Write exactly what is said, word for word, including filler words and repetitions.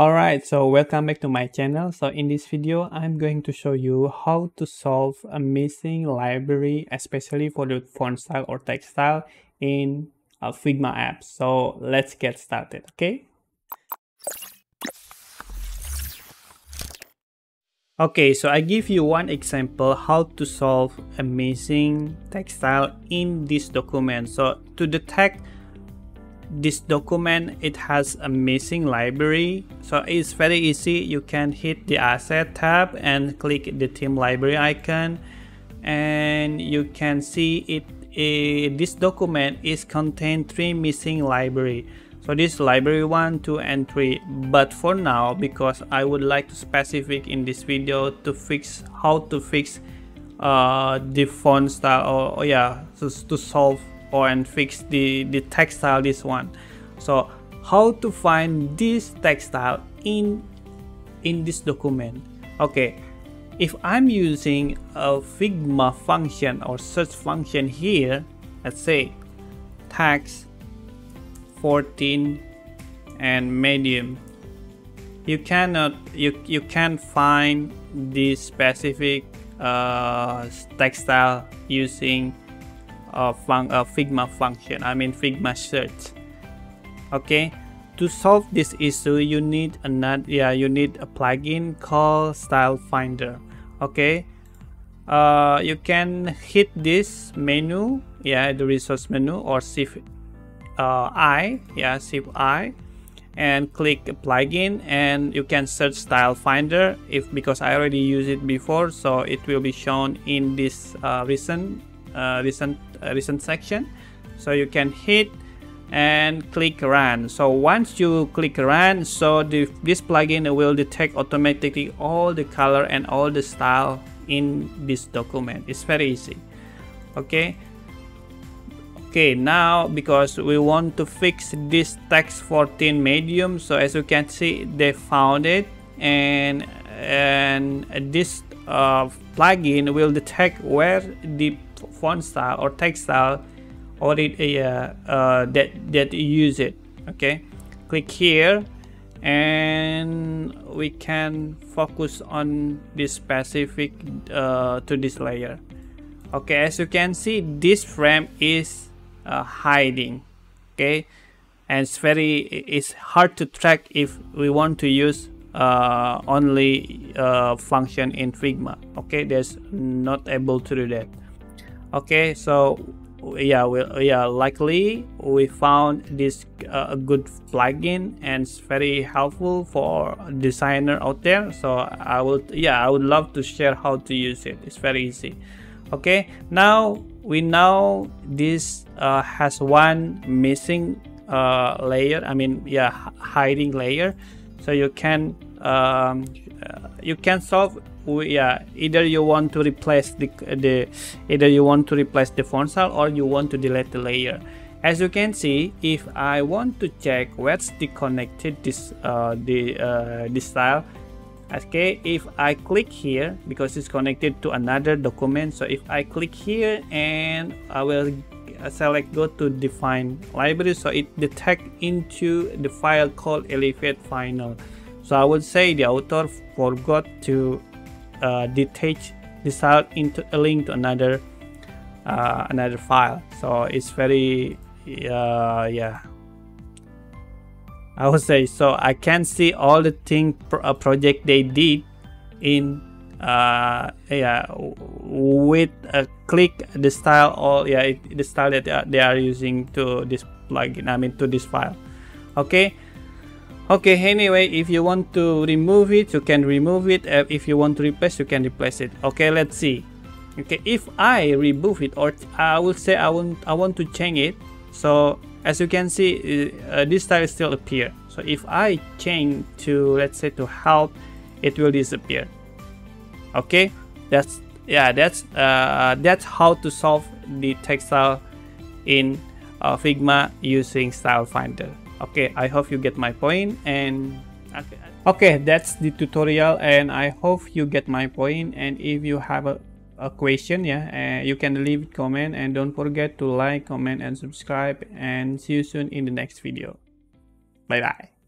Alright, so welcome back to my channel. So in this video, I'm going to show you how to solve a missing library, especially for the font style or text style in a Figma app. So let's get started, okay? Okay, so I give you one example how to solve a missing text style in this document. So to detect this document, it has a missing library, so it's very easy. You can hit the asset tab and click the theme library icon, and you can see it, it this document is contain three missing library. So this library one, two, and three, but for now, because I would like to specific in this video to fix how to fix uh, the font style, or, or yeah so to solve Or and fix the, the text style, this one. So how to find this text style in in this document? Okay, if I'm using a Figma function or search function here, let's say text fourteen and medium, you cannot you you can't find this specific uh, text style using Uh, fun uh, Figma function, I mean Figma search. Okay, to solve this issue, you need another yeah you need a plugin called Style Finder. Okay, uh, you can hit this menu, yeah the resource menu, or shift uh, I yeah shift I and click plugin, and you can search Style Finder. If because I already used it before, so it will be shown in this uh, recent Uh, recent uh, recent section. So you can hit and click run. So once you click run, so the, this plugin will detect automatically all the color and all the style in this document. It's very easy. Okay, okay now, because we want to fix this text fourteen medium, so as you can see, they found it, and and this uh, plugin will detect where the font style or text style or it uh, uh, that that you use it. Okay, click here and we can focus on this specific uh, to this layer. Okay, as you can see, this frame is uh, hiding. Okay, and it's very it's hard to track if we want to use uh, only uh, function in Figma. Okay, there's not able to do that. Okay, so yeah we well, yeah likely we found this uh, good plugin, and it's very helpful for designer out there. So I would yeah I would love to share how to use it. It's very easy. Okay, now we know this uh, has one missing uh, layer, I mean yeah hiding layer. So you can um, you can solve yeah either you want to replace the, the either you want to replace the font style, or you want to delete the layer. As you can see, if I want to check where's the connected this uh, the uh, this style, okay, if I click here, because it's connected to another document, so if I click here and I will select go to define library, so it detect into the file called elevate final. So I would say the author forgot to Uh, detach this out into a link to another uh, another file. So it's very uh, yeah I would say, so I can see all the thing pro uh, project they did in uh, yeah with a click the style or yeah it, the style that they are, they are using to this plugin, I mean to this file. Okay. Okay, anyway, if you want to remove it, you can remove it. If you want to replace, you can replace it. Okay, let's see. Okay, if I remove it, or I will say I want I want to change it. So as you can see, uh, this style still appear. So if I change to, let's say, to help, it will disappear. Okay, that's yeah that's uh, that's how to solve the text style in uh, Figma using Style Finder. Okay, I hope you get my point, and okay. okay, that's the tutorial, and I hope you get my point. And if you have a, a question, yeah, uh, you can leave a comment, and don't forget to like, comment, and subscribe. And see you soon in the next video. Bye bye.